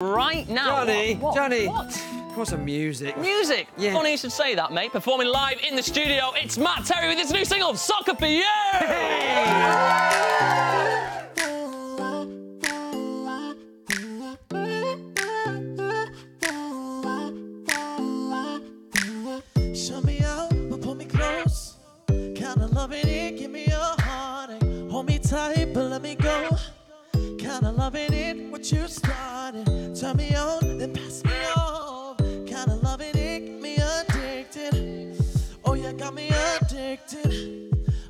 Right now. Johnny, what? Johnny. What? What's some music? Music? Yeah. Funny you should say that, mate. Performing live in the studio, it's Matt Terry with his new single, Sucker For You! Hey. Shut me out, but pull me close. Kinda loving it, give me a heartache. Hold me tight, but let me go. Kinda loving it, what you started. Turn me on, then pass me off. Kinda loving it, get me addicted. Oh, you got me addicted.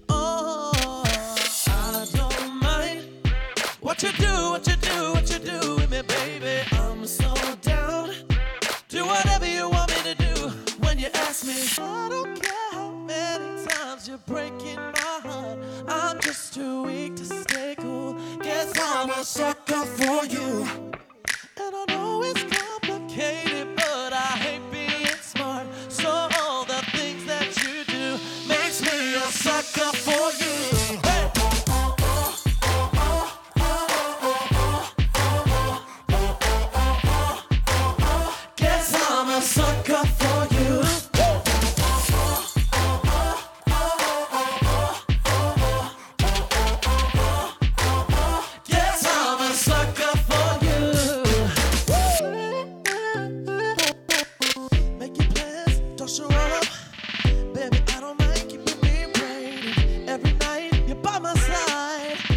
Oh, I don't mind what you do, what you do, what you do with me, baby. I'm so down. Do whatever you want me to do when you ask me. I don't care how many times you're breaking my heart. I'm just too weak to stay cool. Guess I'm a sucker for you. And I know it's complicated, but I hate being smart. So all the things that you do makes me a sucker for you. Hey. Guess I'm a sucker for you. Guess I'm a sucker for you.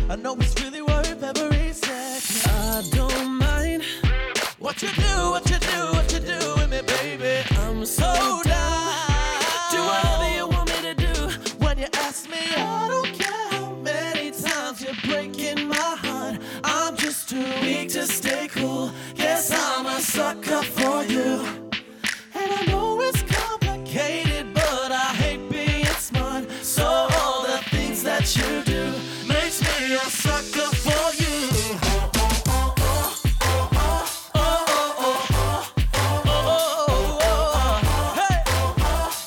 I know it's really worth every second. I don't mind what you do, what you do, what you do with me, baby. I'm so down. Do whatever you want me to do when you ask me. I don't care how many times you're breaking my heart. I'm just too weak to stay cool. Guess I'm a sucker for you. And I know it's complicated, but I hate being smart. So all the things that you do makes me a sucker for you.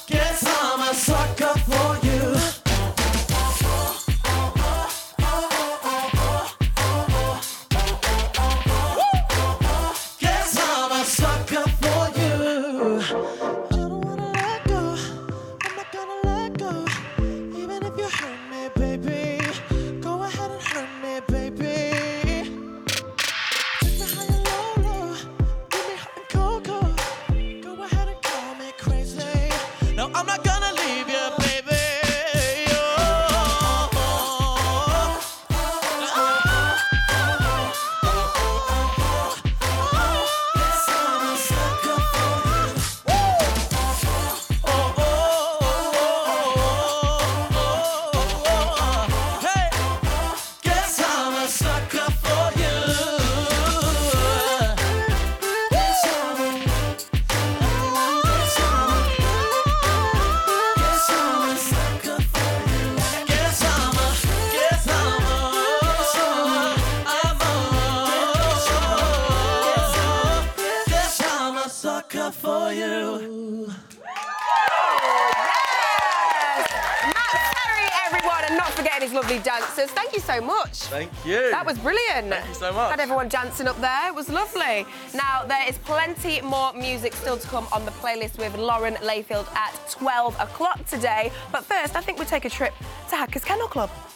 Guess I'm a sucker for you. Guess I'm a sucker for you. I don't wanna let go. I'm not gonna let go. Even if you hurt me, baby. I'm not gonna leave you, baby. Guess I'm a sucker for you. Hey, guess I'm a sucker for you. Guess I'm a sucker for you. Yes! Matt Terry, everyone, and not forgetting his lovely dancers. Thank you so much. Thank you. That was brilliant. Thank you so much. Had everyone dancing up there. It was lovely. Now, there is plenty more music still to come on the playlist with Lauren Layfield at 12 o'clock today. But first, I think we take a trip to Hackers Kennel Club.